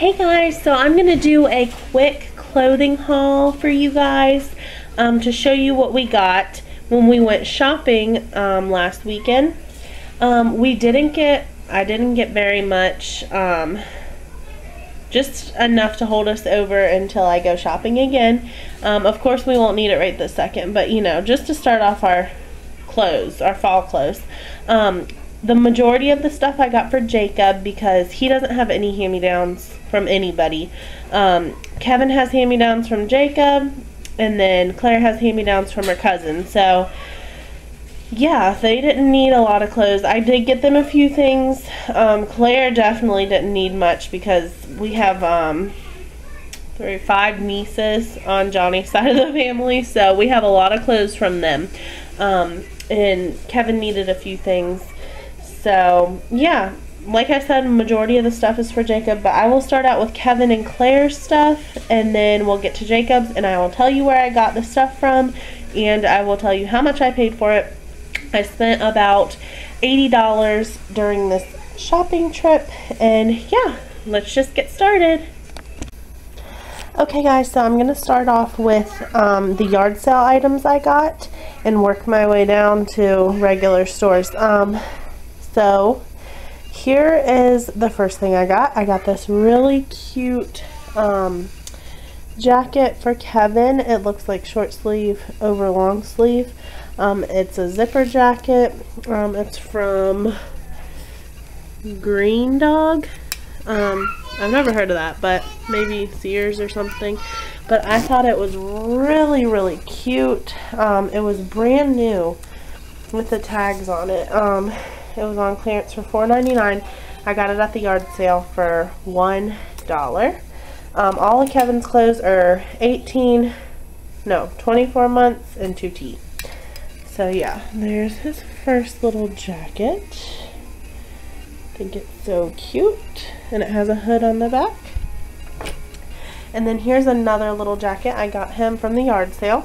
Hey guys, so I'm gonna do a quick clothing haul for you guys to show you what we got when we went shopping last weekend. I didn't get very much, just enough to hold us over until I go shopping again. Of course we won't need it right this second, but you know, just to start off our clothes, our fall clothes. The majority of the stuff I got for Jacob because he doesn't have any hand-me-downs from anybody. Kevin has hand-me-downs from Jacob, and then Claire has hand-me-downs from her cousin. So, yeah, they didn't need a lot of clothes. I did get them a few things. Claire definitely didn't need much because we have 5 nieces on Johnny's side of the family, so we have a lot of clothes from them. And Kevin needed a few things. So, yeah, like I said, majority of the stuff is for Jacob, but I will start out with Kevin and Claire's stuff, and then we'll get to Jacob's, and I will tell you where I got the stuff from, and I will tell you how much I paid for it. I spent about $80 during this shopping trip, and yeah, let's just get started. Okay guys, so I'm going to start off with the yard sale items I got and work my way down to regular stores. So here is the first thing I got. I got this really cute jacket for Kevin. It looks like short sleeve over long sleeve. It's a zipper jacket. It's from Green Dog. I've never heard of that, but maybe Sears or something. But I thought it was really, really cute. It was brand new with the tags on it. It was on clearance for $4.99. I got it at the yard sale for $1. All of Kevin's clothes are 24 months and 2T. So yeah, there's his first little jacket. I think it's so cute. And it has a hood on the back. And then here's another little jacket I got him from the yard sale.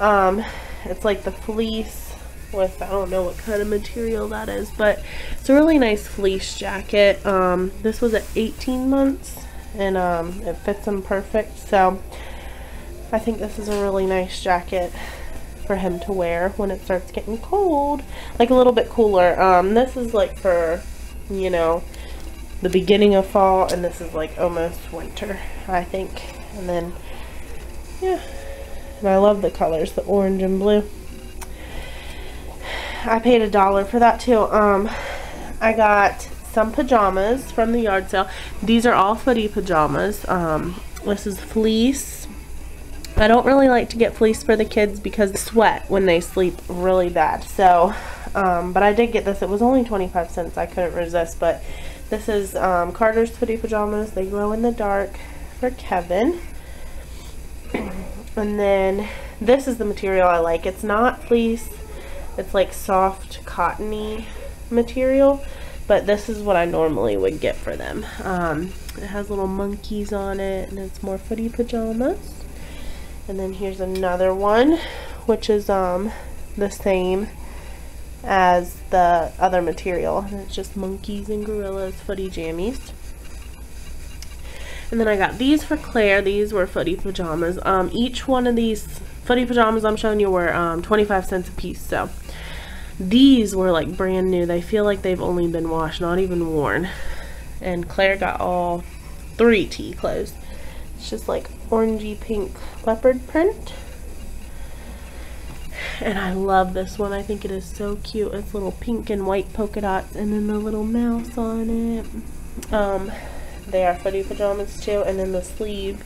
It's like the fleece with, I don't know what kind of material that is, but it's a really nice fleece jacket. This was at 18 months, and it fits him perfect, so I think this is a really nice jacket for him to wear when it starts getting cold, like a little bit cooler. This is like for, you know, the beginning of fall, and this is like almost winter, I think. And then, yeah, and I love the colors, the orange and blue. I paid $1 for that too. I got some pajamas from the yard sale. These are all footy pajamas. This is fleece. I don't really like to get fleece for the kids because they sweat when they sleep really bad. So, but I did get this. It was only 25 cents. I couldn't resist. But this is Carter's footy pajamas. They glow in the dark for Kevin. And then this is the material I like. It's not fleece. It's like soft cottony material, but this is what I normally would get for them. It has little monkeys on it, and it's more footy pajamas. And then here's another one, which is the same as the other material. And it's just monkeys and gorillas footy jammies. And then I got these for Claire. These were footy pajamas. Each one of these footy pajamas I'm showing you were 25 cents a piece. So these were like brand new. They feel like they've only been washed, not even worn. And Claire got all 3T clothes. It's just like orangey pink leopard print. And I love this one. I think it is so cute. It's little pink and white polka dots, and then the little mouse on it. They are footy pajamas too, and then the sleeve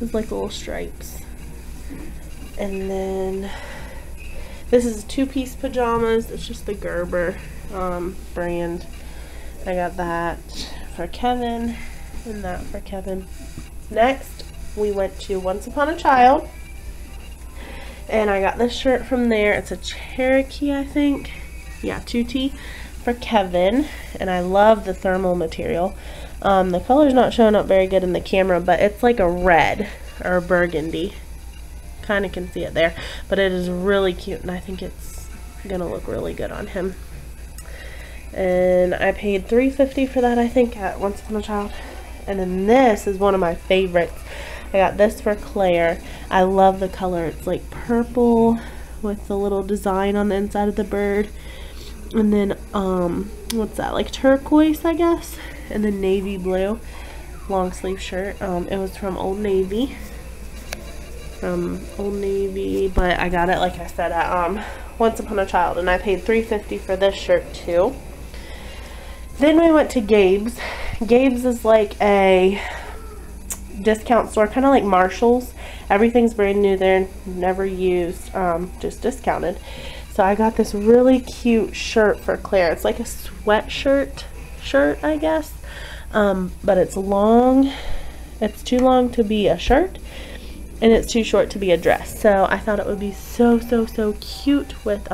is like little stripes. And then this is two-piece pajamas. It's just the Gerber brand. I got that for Kevin and that for Kevin. Next, we went to Once Upon a Child, and I got this shirt from there. It's a Cherokee, I think. Yeah, 2T for Kevin, and I love the thermal material. The color's not showing up very good in the camera, but it's like a red or a burgundy. Kind of can see it there, but it is really cute, and I think it's gonna look really good on him. And I paid $3.50 for that, I think, at Once Upon a Child. And then this is one of my favorites. I got this for Claire. I love the color. It's like purple with the little design on the inside of the bird. And then, what's that? Like turquoise, I guess? And then navy blue. Long sleeve shirt. It was from Old Navy. But I got it, like I said, at Once Upon a Child. And I paid $3.50 for this shirt, too. Then we went to Gabe's. Gabe's is like a discount store, kind of like Marshall's. Everything's brand new there, never used, just discounted. So I got this really cute shirt for Claire. It's like a sweatshirt shirt, I guess. But it's long. It's too long to be a shirt, and it's too short to be a dress. So I thought it would be so, so, so cute with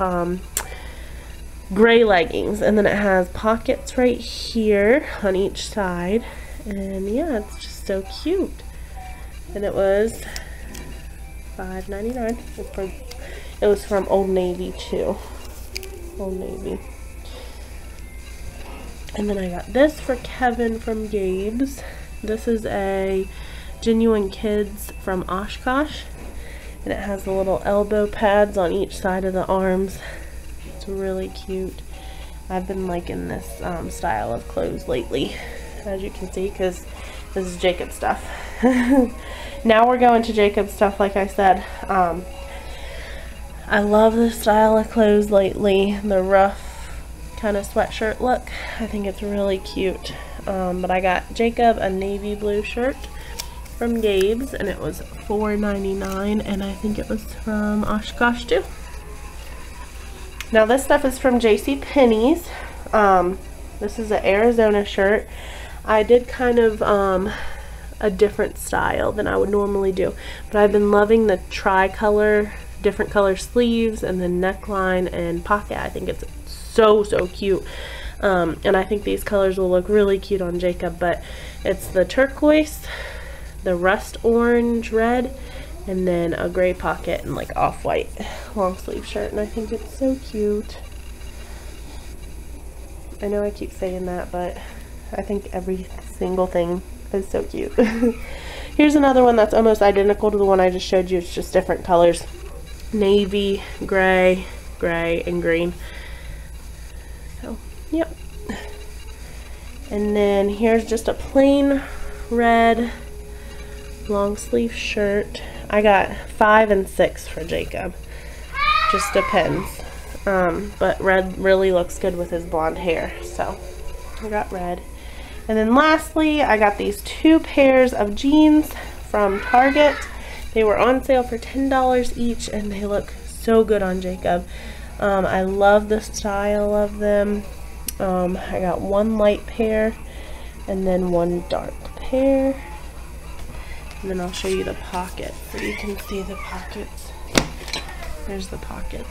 gray leggings. And then it has pockets right here on each side, and yeah, it's just so cute. And it was $5.99. It was from Old Navy too. Old Navy. And then I got this for Kevin from Gabe's. This is a Genuine Kids from Oshkosh, and it has the little elbow pads on each side of the arms. It's really cute. I've been liking this style of clothes lately, as you can see, because this is Jacob's stuff. Now we're going to Jacob's stuff, like I said. I love this style of clothes lately, the rough kind of sweatshirt look. I think it's really cute. But I got Jacob a navy blue shirt from Gabe's, and it was $4.99, and I think it was from Oshkosh too. Now this stuff is from JCPenney's. This is an Arizona shirt. I did kind of a different style than I would normally do, but I've been loving the tricolor, different color sleeves, and the neckline and pocket. I think it's so, so cute. And I think these colors will look really cute on Jacob, but it's the turquoise, the rust orange red, and then a gray pocket and like off-white long sleeve shirt, and I think it's so cute. I know I keep saying that, but I think every single thing is so cute. Here's another one that's almost identical to the one I just showed you. It's just different colors. Navy, gray, gray, and green. So, yep. And then here's just a plain red long sleeve shirt. I got 5 and 6 for Jacob. Just depends. But red really looks good with his blonde hair. So I got red. And then lastly, I got these 2 pairs of jeans from Target. They were on sale for $10 each, and they look so good on Jacob. I love the style of them. I got 1 light pair and then 1 dark pair. And then I'll show you the pockets, so you can see the pockets. There's the pockets,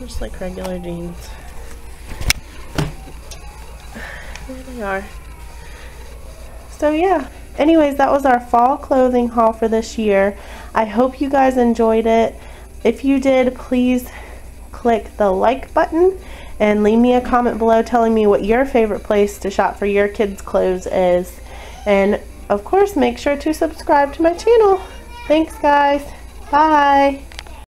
just like regular jeans. There they are. So yeah. Anyways, that was our fall clothing haul for this year. I hope you guys enjoyed it. If you did, please click the like button and leave me a comment below telling me what your favorite place to shop for your kids' clothes is. And of course, make sure to subscribe to my channel. Thanks, guys. Bye.